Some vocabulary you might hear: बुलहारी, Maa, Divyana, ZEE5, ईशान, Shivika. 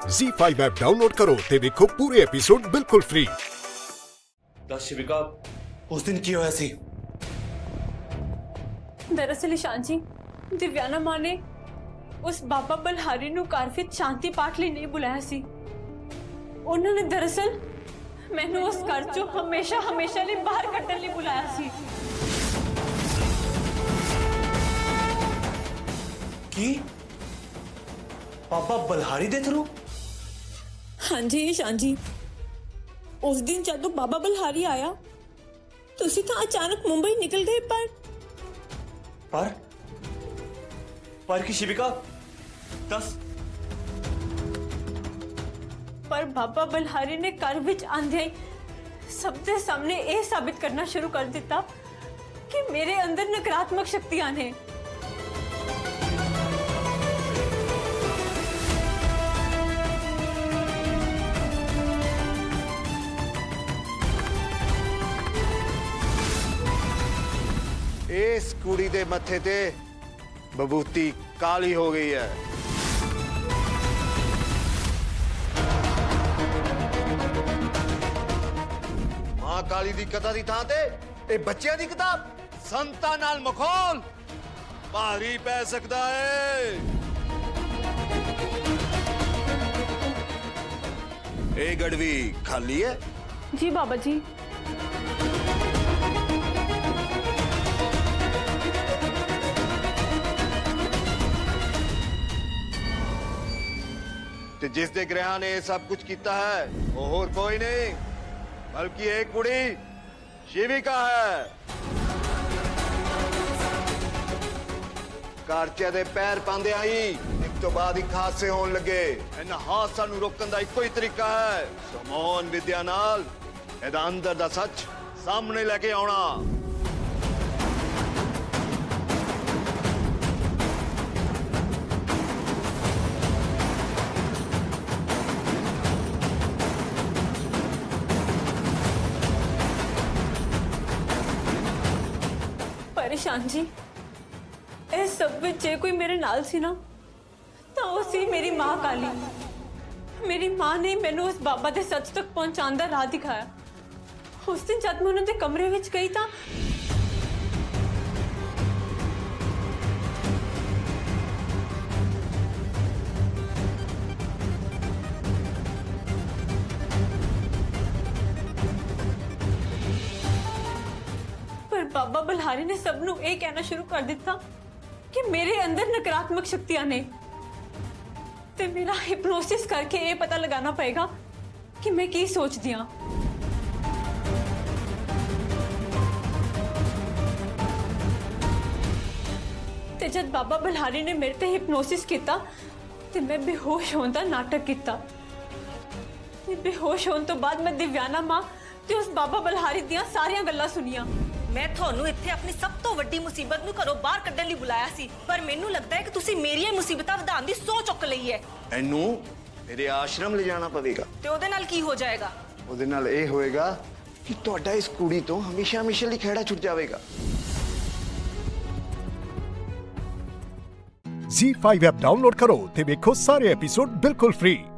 ZEE5 app download करो ते देखो पूरे एपिसोड बिल्कुल फ्री। शिविका, उस दिन क्यों ऐसी? दरअसल ईशान जी, दिव्याना मां ने उस बाबा बुलहारी नु कारफित शांति पाठ लई नहीं बुलाया सी। उन्होंने दरअसल मैनू उस घर चो हमेशा हमेशा लई बाहर कड्डण लई बुलाया सी। की बाबा बुलहारी दे थरू? हां जी ईशान जी, उस दिन जब बाबा बुलहारी आया तुसी तो अचानक मुंबई निकल गए। पर की शिविका दस पर बाबा बुलहारी ने घर विच आंधे सबके सामने यह साबित करना शुरू कर दिता कि मेरे अंदर नकारात्मक शक्तियां ने। इस कुड़ी दे मथे ते बबूती काली हो गई है। मां काली दी कथा दी थां ते ए बच्चियां दी किताब संतां नाल मखौल भारी पै सकदा है। ए गड़वी खाली है जी बाबा जी। ते जिस दे ग्रहां ने सब कुछ किया है वो और कोई नहीं बल्कि एक कुड़ी शिविका है। कारचे दे पैर पांदे आई एक तो बाद ही हादसे होने लगे। इन हादसा नू रोकण दा इको ही तरीका है समोहन विद्या नाल एदा अंदर दा सच सामने लेके आना। ईशान जी, ए सब विच जे कोई मेरे नाल सी ना तो उसी मेरी मां काली। मेरी मां ने मैनू उस बाबा दे सच तक पहुंचाने दा राह दिखाया। उस दिन जब मैं उन्होंने कमरे विच गई था बाबा बुलहारी ने सबनू यह कहना शुरू कर दिता कि मेरे अंदर नकारात्मक शक्तियां ने ते मेरा हिप्नोसिस करके यह पता लगाना पड़ेगा कि मैं की सोच दिया। ते जब बाबा बुलहारी ने मेरे ते हिप्नोसिस किया ते मैं बेहोश होने का नाटक किया। बेहोश होने तो बाद मैं दिव्याना मां ते उस बाबा बुलहारी दियां सारियां गल्लां सुनिया। मैं थोनू इत्थे अपनी सब तो वड्डी मुसीबत नू घरों बाहर कड्ढण लई बुलाया सी पर मैनू लगता है कि तुसी मेरी मुसीबतां वधाउण दी सोच चुक लई है। एनू मेरे आश्रम ले जाना पवेगा ते ओदे नाल की हो जाएगा? ओदे नाल ए होएगा कि तुहाडा इस कुड़ी तो हमेशा हमेशा लई खेड़ा छुट जाएगा। ZEE5 ऐप डाउनलोड करो ते देखो सारे एपिसोड बिल्कुल फ्री।